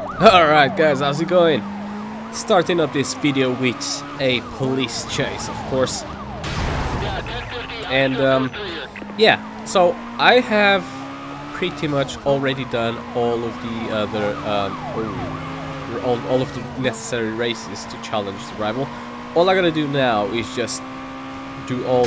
Alright guys, how's it going? Starting up this video with a police chase, of course. And yeah, so I have pretty much already done all of the other all of the necessary races to challenge the rival. All I gotta do now is just do all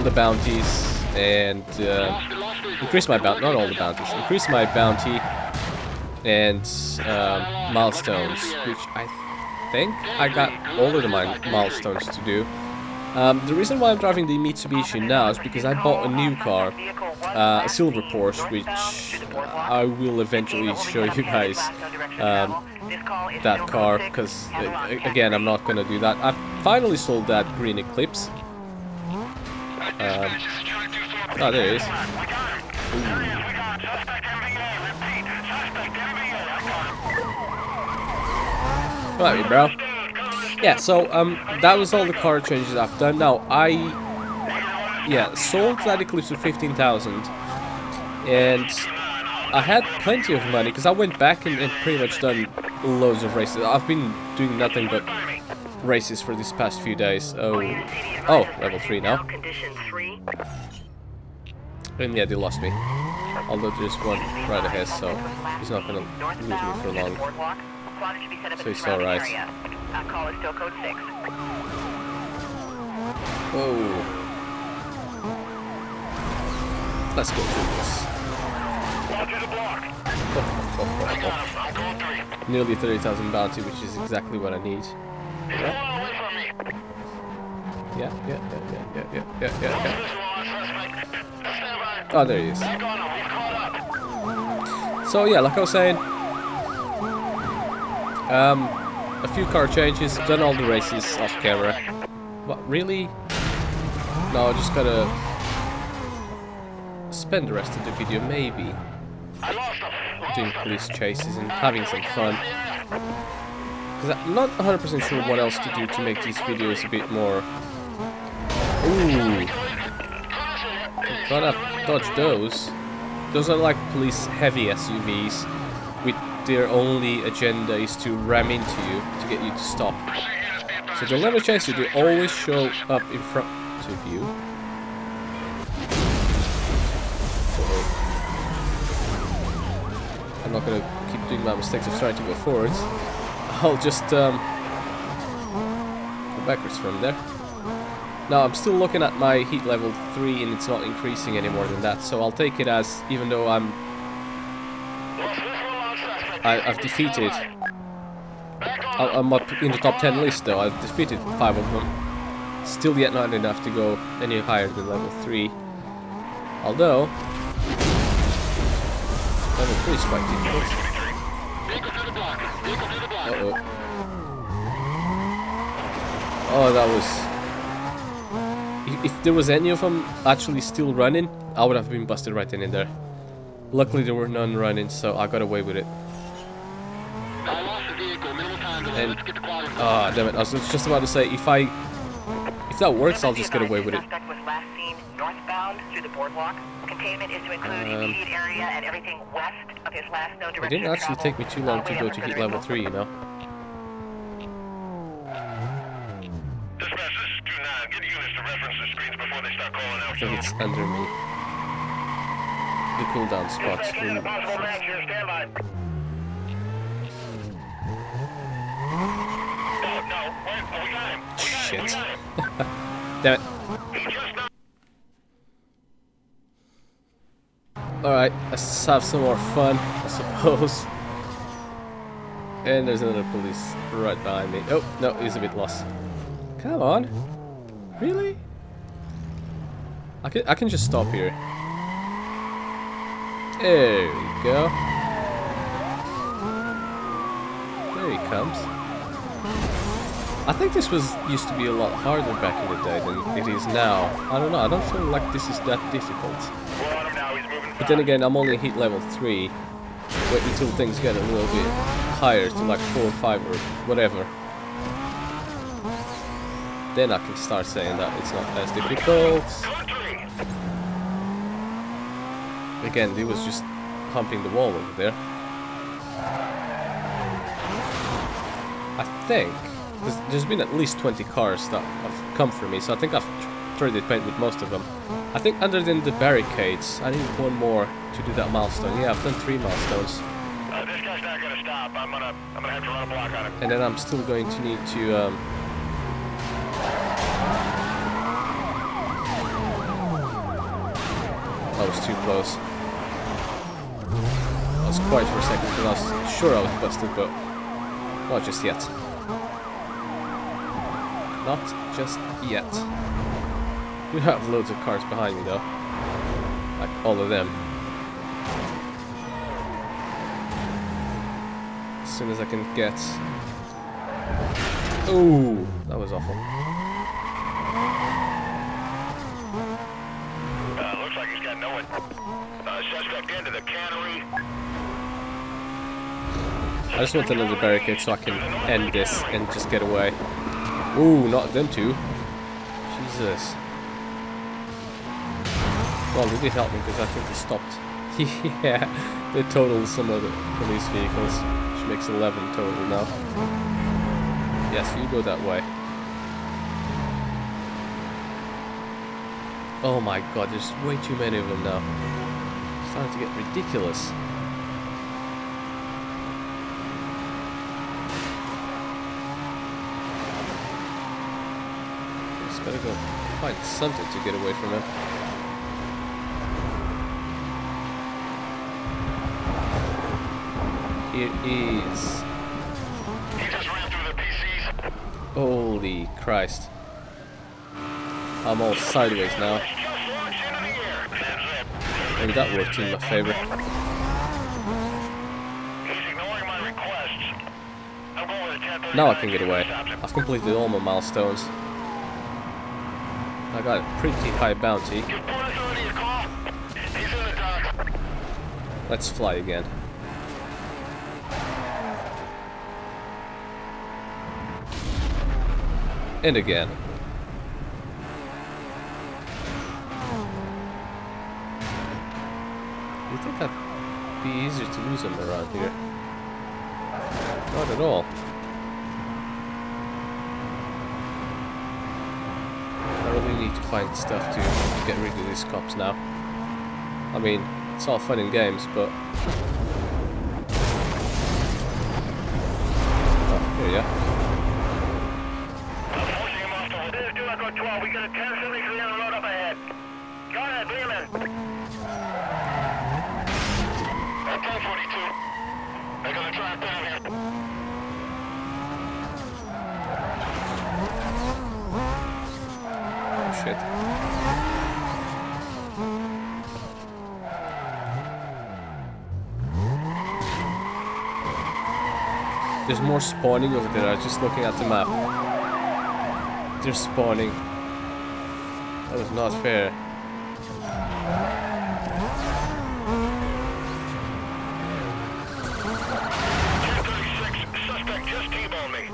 the bounties and increase my bounty, not all the bounties, increase my bounty and milestones, which I think I got all of the milestones to do. The reason why I'm driving the Mitsubishi now is because I bought a new car, a silver Porsche, which I will eventually show you guys that car, because again, I'm not going to do that. I've finally sold that green Eclipse. Oh, there it is. Come at me, bro. Yeah, so that was all the car changes I've done. Now I sold that Eclipse for 15,000, and I had plenty of money because I went back and pretty much done loads of races. I've been doing nothing but races for these past few days. Oh, level 3 now. And yeah, they lost me. Although there's one right ahead, so he's not gonna lose me for long. So it's alright. Whoa. Let's go through this. Oh. Nearly 30,000 bounty, which is exactly what I need. Yeah. Oh, there he is. So yeah, like I was saying, a few car changes, done all the races off camera. But really? No, I just gotta spend the rest of the video maybe doing police chases and having some fun. Because I'm not 100% sure what else to do to make these videos a bit more... Ooh! Gotta dodge those. Those are like police heavy SUVs with their only agenda is to ram into you to get you to stop. So they'll never chase you, they always show up in front of you. I'm not gonna keep doing my mistakes of trying to go forwards. I'll just go backwards from there. Now I'm still looking at my heat level 3 and it's not increasing any more than that, so I'll take it as, even though I've defeated, I'm up in the top 10 list though, I've defeated 5 of them. Still yet not enough to go any higher than level 3. Although, level 3 is quite difficult. Uh-oh. Oh, that was... If there was any of them actually still running, I would have been busted right then and there. Luckily there were none running, so I got away with it. And ah, damn it! I was just about to say if that works, I'll just get away with it. It didn't actually take me too long to go to heat level 3, you know. I think it's under me. The cooldown spots. Shit. Damn it. Alright, let's have some more fun, I suppose. And there's another police right behind me. Oh, no, he's a bit lost. Come on. Really? I can just stop here. There we go. There he comes. I think this used to be a lot harder back in the day than it is now. I don't know, I don't feel like this is that difficult. But then again, I'm only hit level 3. Wait until things get a little bit higher to like 4 or 5 or whatever. Then I can start saying that it's not as difficult. Again, it was just humping the wall over there. I think there's been at least 20 cars that have come for me, so I think I've traded paint with most of them. I think other than the barricades, I need one more to do that milestone. Yeah, I've done 3 milestones. This guy's not going to stop. I'm gonna have to run a block on him. And then I'm still going to need to... I was too close. I was quiet for a second because I was sure I was busted, but not just yet. Not just yet. We have loads of cars behind me though. Like all of them. As soon as I can get... Ooh, that was awful. Looks like he's got no one. Suspect into the cannery. I just want another barricade so I can end this and just get away. Ooh, not them two. Jesus. Well, they did help me because I think they stopped. Yeah, they totaled some other police vehicles, which makes 11 total now. Yes, you go that way. Oh my god, there's way too many of them now. It's starting to get ridiculous. Just gotta go find something to get away from them. It is. He just ran through the PCs. Holy Christ. I'm all sideways now. Maybe that worked in my favor. He's ignoring my requests. I'm going with a 10-30. Now I can get away. I've completed all my milestones. I got a pretty high bounty. Let's fly again. And again. You think that'd be easier to lose them around here? Not at all. I really need to find stuff to get rid of these cops now. I mean, it's all fun and games, but... Oh, here we are. We got a 1073 on the road up ahead. Go ahead, bring him in. 1042. They're gonna drive down here. Oh shit. There's more spawning over there. I was just looking at the map. They're spawning. That was not fair. Suspect just T-boned me.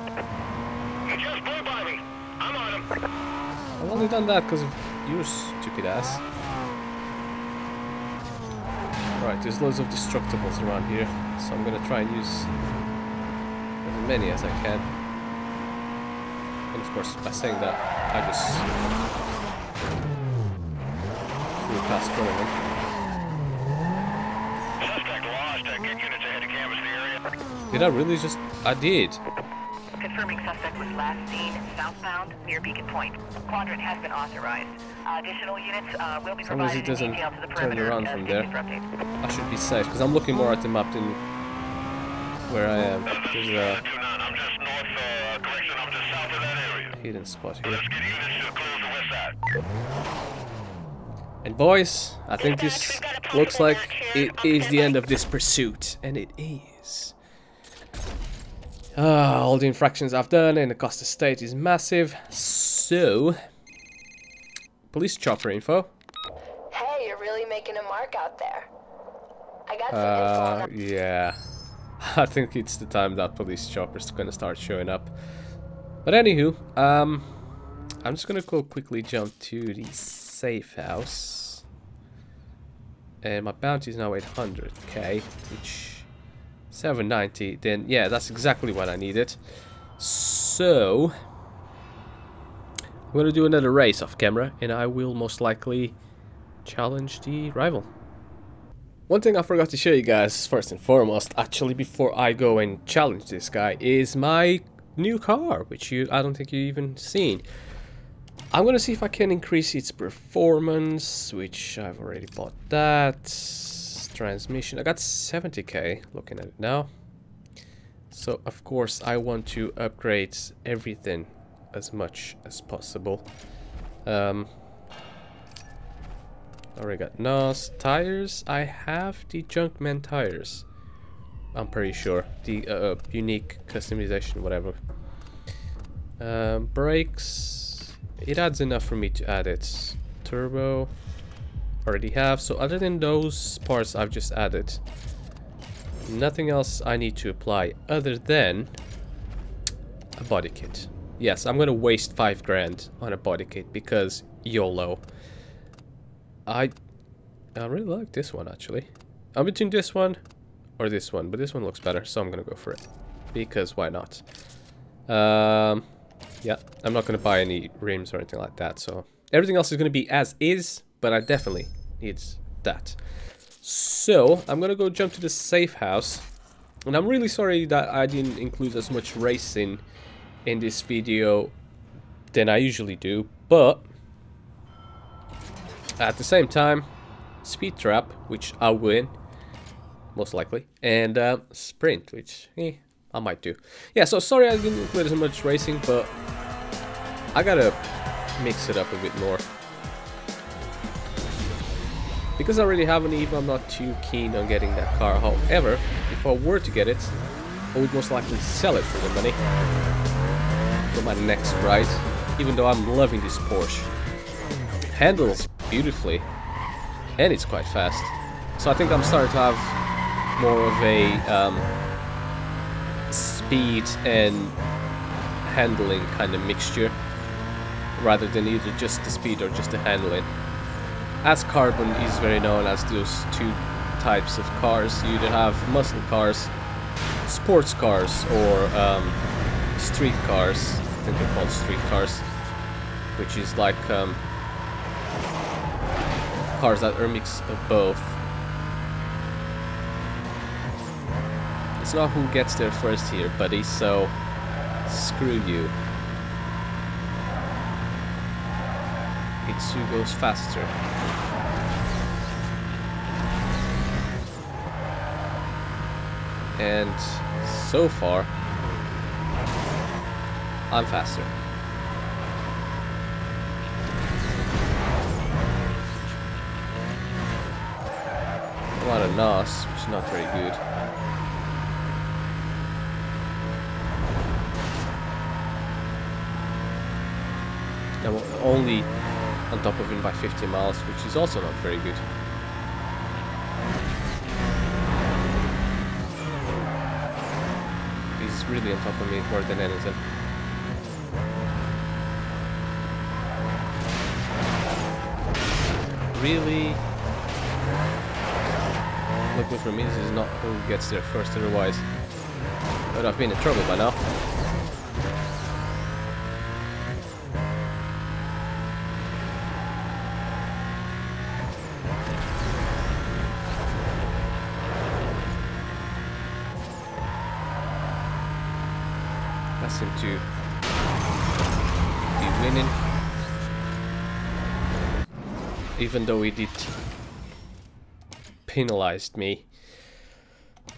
He just blew by me. I'm on him. I've only done that because of your stupid ass. Right, there's loads of destructibles around here, so I'm gonna try and use as many as I can. And of course, by saying that, I just. Suspect lost. Get units ahead to canvas the area. Did I really just? I did. Confirming suspect was last seen southbound near Beacon Point. Quadrant has been authorized. Additional units will be provided in detail to the perimeter. Turn around from there. I should be safe because I'm looking more at the map than where I am. There's a hidden spot here. Let's get units to close the west side. And boys, I think this looks like it is the end of this pursuit. And it is. All the infractions I've done and the cost to state is massive. So, police chopper info. Hey, you're really making a mark out there. I got some info. Yeah, I think it's the time that police chopper's gonna start showing up. But anywho, I'm just gonna go quickly jump to the safe house. my bounty is now 800k, which 790, then yeah, that's exactly what I needed. So I'm gonna do another race off camera, and I will most likely challenge the rival. One thing I forgot to show you guys first and foremost, actually, before I go and challenge this guy, is my new car, which I don't think you've even seen. I'm gonna see if I can increase its performance, which I've already bought that. Transmission, I got 70k looking at it now. So of course I want to upgrade everything as much as possible. Already got NOS tires. I have the Junkman tires, I'm pretty sure, the unique customization, whatever. Brakes, it adds enough for me to add it. Turbo already have, so other than those parts I've just added, nothing else I need to apply other than a body kit. Yes, I'm gonna waste 5 grand on a body kit because YOLO. I really like this one, actually. I'm between this one or this one, but this one looks better, so I'm gonna go for it because why not. Yeah, I'm not gonna buy any rims or anything like that, so everything else is gonna be as is, but I definitely need that. So I'm gonna go jump to the safe house, and I'm really sorry that I didn't include as much racing in this video than I usually do, but at the same time, speed trap, which I win most likely, and sprint, which I might do. Yeah, so sorry I didn't include as much racing, but I gotta mix it up a bit more. Because I already have an EVE, I'm not too keen on getting that car. However, if I were to get it, I would most likely sell it for the money for my next ride, even though I'm loving this Porsche. Handles beautifully, and it's quite fast. So I think I'm starting to have more of a speed and handling kind of mixture, rather than either just the speed or just the handling. As carbon is very known as those two types of cars, you either have muscle cars, sports cars, or street cars. I think they're called street cars, which is like cars that are a mix of both. It's not who gets there first here, buddy, so screw you. It's who goes faster. And so far, I'm faster. A lot of NOS, which is not very good. Now we're only on top of him by 50 miles, which is also not very good. He's really on top of me more than anything. Really? Luckily for me, this is not who gets there first, otherwise I would have been in trouble by now. Seem to be winning, even though he did penalized me,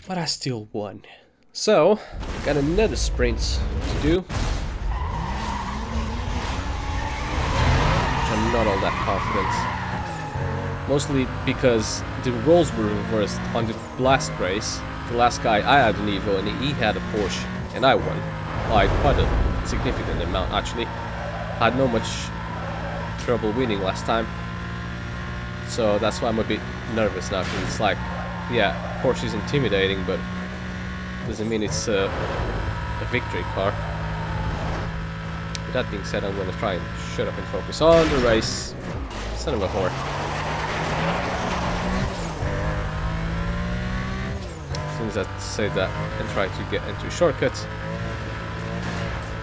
but I still won. So got another sprint to do, which I'm not all that confident, mostly because the roles were reversed on the last race. The last guy, I had an Evo and he had a Porsche, and I won by quite a significant amount, actually. I had no much trouble winning last time, so that's why I'm a bit nervous now, because it's like, yeah, Porsche is intimidating, but doesn't mean it's a victory car. With that being said, I'm going to try and shut up and focus on the race. Son of a whore. things that say that and try to get into shortcuts.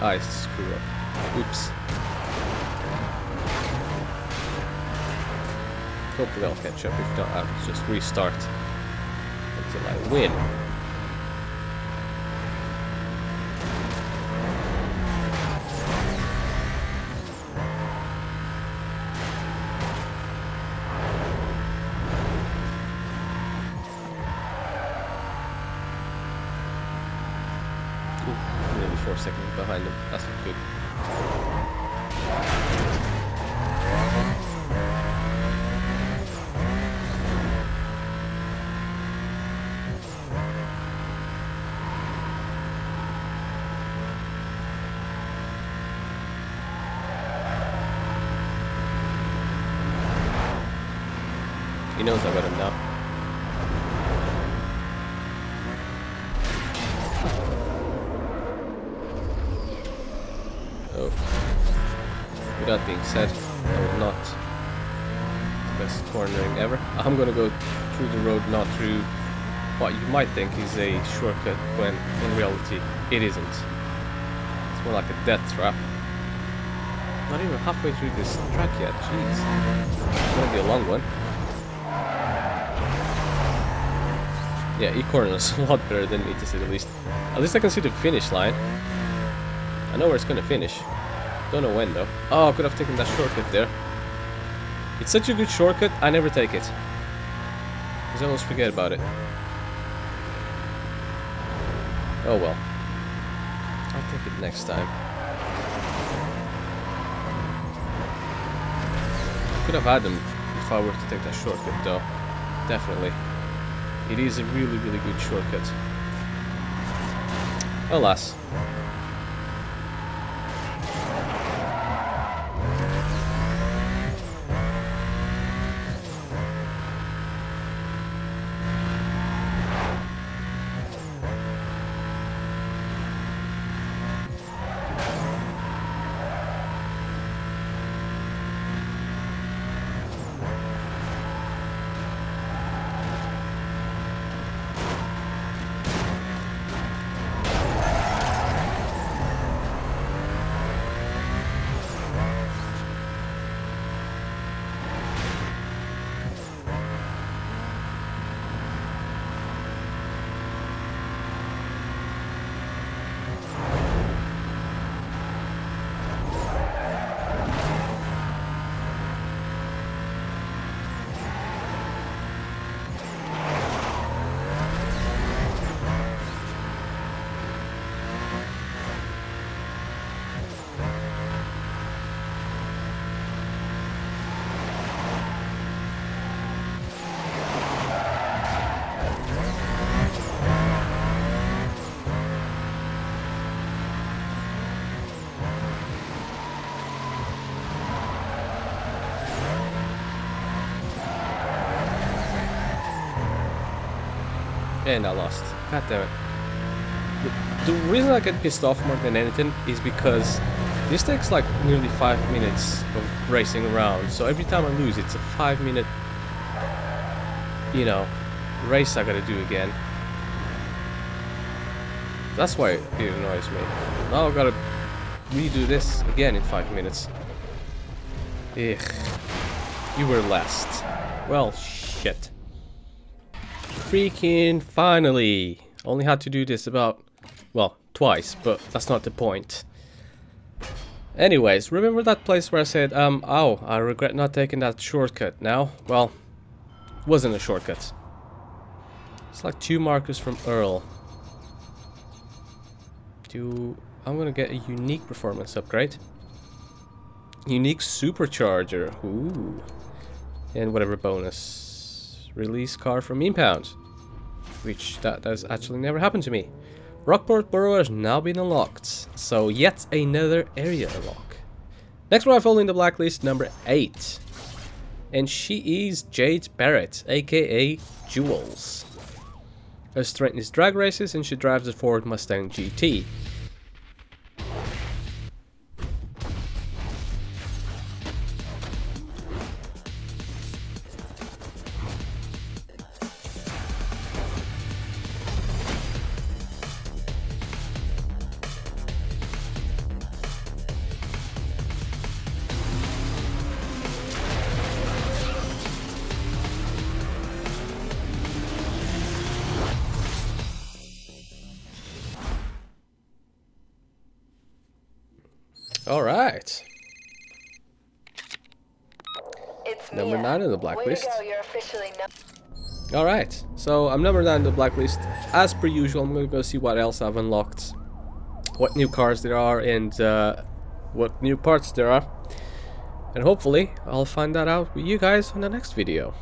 I screw up. Oops. Hopefully I'll catch up. If not, I'll just restart until I win. Behind him. That's not good. He knows I got him now. That being said, I would not. The best cornering ever. I'm gonna go through the road, not through what you might think is a shortcut when in reality it isn't. It's more like a death trap. Not even halfway through this track yet, jeez. It's gonna be a long one. Yeah, he corners a lot better than me, to say the least. At least I can see the finish line. I know where it's gonna finish. Don't know when though. Oh, I could have taken that shortcut there. It's such a good shortcut, I never take it. Because I almost forget about it. Oh well. I'll take it next time. Could have had them if I were to take that shortcut though. Definitely. It is a really, really good shortcut. Alas. And I lost. God damn it. The reason I get pissed off more than anything is because this takes like nearly 5 minutes of racing around. So every time I lose, it's a 5 minute, you know, race I gotta do again. That's why it annoys me. Now I gotta redo this again in 5 minutes. Ugh. You were last. Well, shit. Freaking finally! Only had to do this about, well, twice, but that's not the point. Anyways, remember that place where I said, oh, I regret not taking that shortcut now? Well, it wasn't a shortcut. It's like 2 markers from Earl. I'm gonna get a unique performance upgrade. Unique supercharger, ooh. And whatever bonus. Release car from impound. Which that has actually never happened to me. Rockport Borough has now been unlocked, so yet another area unlock. Next rival in the Blacklist, number 8. And she is Jade Barrett, aka Jewels. Her strength is drag races and she drives a Ford Mustang GT. All right. It's number 9 in the blacklist. Way to go, you're officially no. All right. So I'm number 9 in the blacklist. As per usual, I'm gonna go see what else I've unlocked, what new cars there are, and what new parts there are. And hopefully, I'll find that out with you guys on the next video.